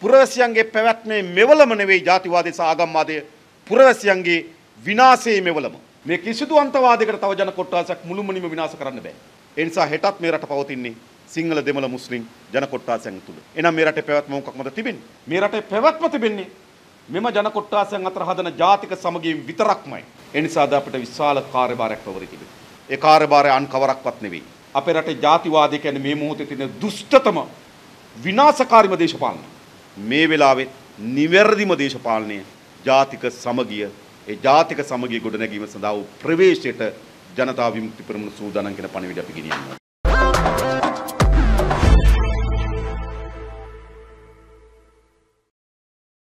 පුරවැසියන්ගේ පැවැත්මේ මෙවලම නෙවෙයි ජාතිවාදී සහ ආගම්වාදී පුරවැසියන්ගේ විනාශයේ මෙවලම. මේ කිසිදු අන්තවාදයකට තව ජන කොට්ටාසයක් මුළුමනින්ම විනාශ කරන්න බෑ. ඒ නිසා හෙටත් මේ රට පවතින්නේ සිංහල දෙමළ මුස්ලිම් ජන කොට්ටාසයන් තුල. එහෙනම් මේ රටේ පැවැත්ම මොකක්මද තිබෙන්නේ? මේ රටේ පැවැත්ම තිබෙන්නේ මෙම ජන කොට්ටාසයන් අතර හදන ජාතික සමගියෙන් විතරක්මයි. ඒ නිසාද අපිට විශාල කාර්යභාරයක් පවරී තිබෙන්නේ. ඒ කාර්යභාරය අන් කවරක්වත් නෙවෙයි. අපේ රටේ ජාතිවාදී කියන්නේ මේ මොහොතේ තියෙන දුෂ්ටතම විනාශකාරීම දේශපාලනය. මේ වෙලාවේ නිවැරදිම දේශපාලනය ජාතික සමගිය ඒ ජාතික සමගිය ගොඩනැගීම සඳහා ප්‍රවේශයට ජනතා විමුක්ති පෙරමුණ සූදානම් කරන පණිවිඩ අපි ගෙනියනවා.